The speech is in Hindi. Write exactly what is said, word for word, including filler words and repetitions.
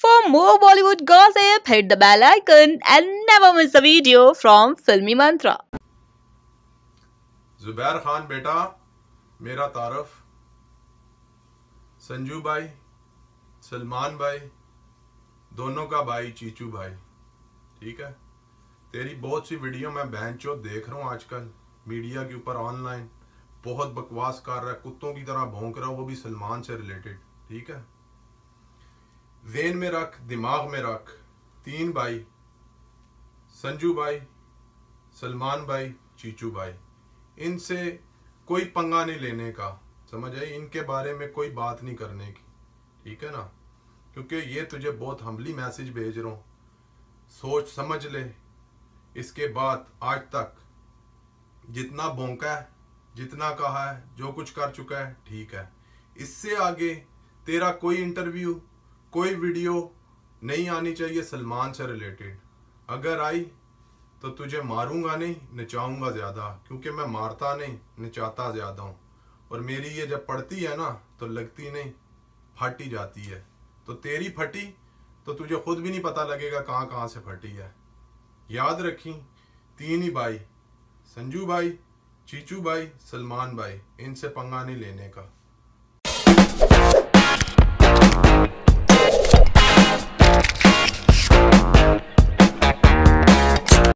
For more Bollywood gossip, hit the bell icon and never miss a video from Filmi Mantra. Zubair Khan बेटा मेरा तारफ, संजू भाई, सलमान भाई, दोनों का भाई चीचू भाई, ठीक है। तेरी बहुत सी वीडियो मैं बहनचो देख रहा हूँ आजकल मीडिया के ऊपर ऑनलाइन, बहुत बकवास कर रहा है, कुत्तों की तरह भौंक रहा है, वो भी सलमान से रिलेटेड, ठीक है। ज़हन में रख, दिमाग में रख, तीन भाई संजू भाई, सलमान भाई, चीचू भाई, इनसे कोई पंगा नहीं लेने का, समझ आई, इनके बारे में कोई बात नहीं करने की, ठीक है ना, क्योंकि ये तुझे बहुत हम्बली मैसेज भेज रहा हूँ, सोच समझ ले। इसके बाद आज तक जितना भौंका है, जितना कहा है, जो कुछ कर चुका है, ठीक है, इससे आगे तेरा कोई इंटरव्यू, कोई वीडियो नहीं आनी चाहिए सलमान से रिलेटेड। अगर आई तो तुझे मारूंगा नहीं, नचाऊंगा ज़्यादा, क्योंकि मैं मारता नहीं, नचाता ज़्यादा हूँ, और मेरी ये जब पड़ती है ना तो लगती नहीं, फटी जाती है। तो तेरी फटी तो तुझे खुद भी नहीं पता लगेगा कहाँ कहाँ से फटी है। याद रखी, तीन ही भाई संजू भाई, चीचू भाई, सलमान भाई, इनसे पंगा नहीं लेने का।